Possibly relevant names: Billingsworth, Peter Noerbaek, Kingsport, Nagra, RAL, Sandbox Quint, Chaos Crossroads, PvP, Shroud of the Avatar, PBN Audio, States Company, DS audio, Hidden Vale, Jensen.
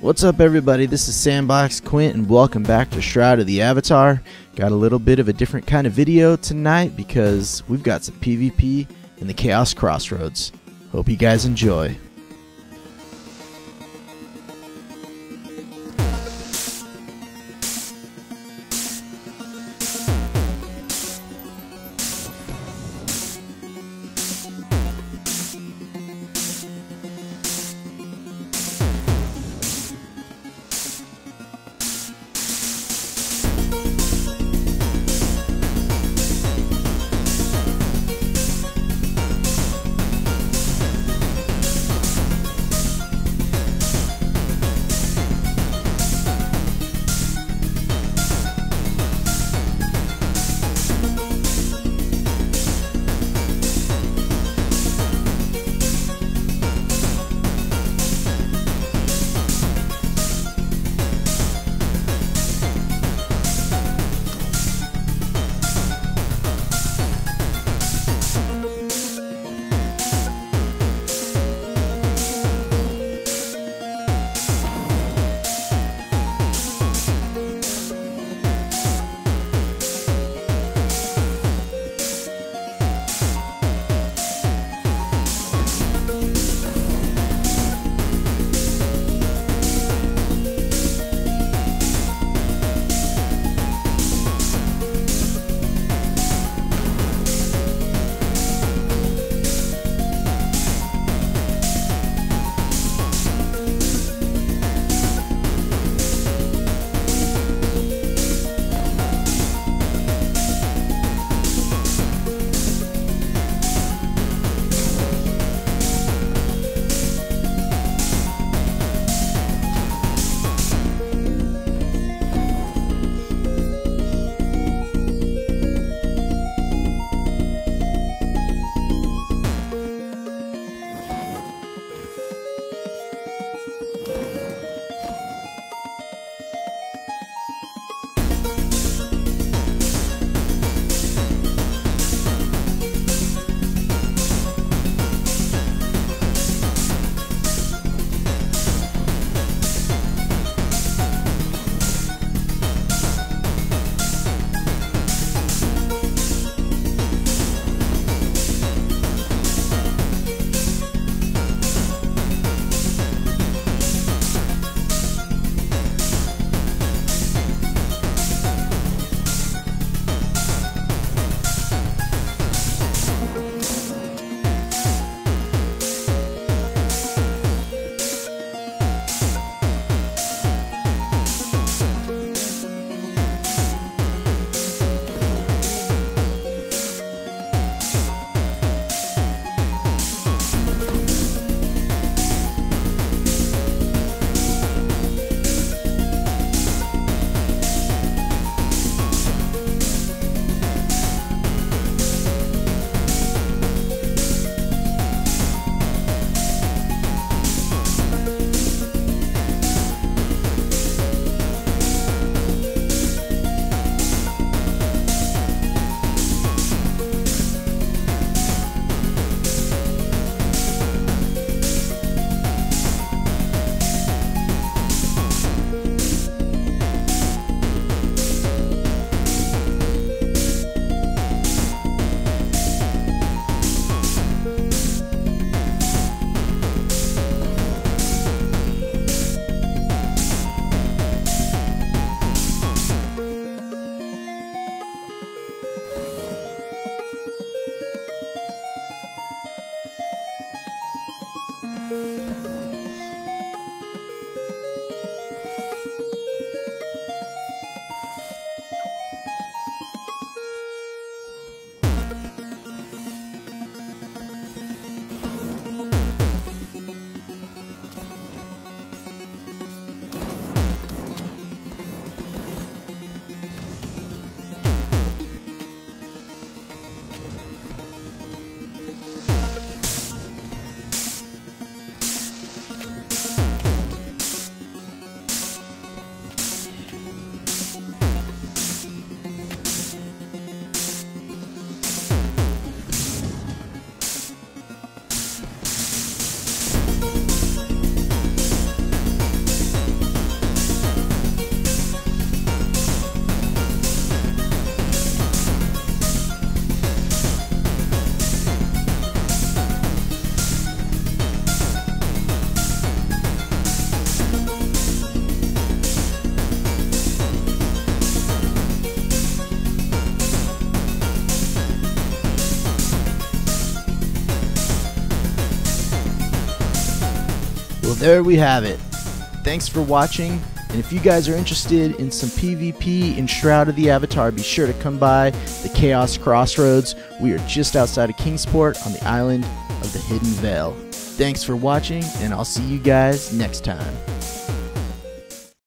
What's up everybody, this is Sandbox Quint and welcome back to Shroud of the Avatar. Got a little bit of a different kind of video tonight because we've got some PvP in the Chaos Crossroads. Hope you guys enjoy. Well, there we have it. Thanks for watching, and if you guys are interested in some PvP in Shroud of the Avatar, be sure to come by the Chaos Crossroads. We are just outside of Kingsport on the island of the Hidden Vale. Thanks for watching, and I'll see you guys next time.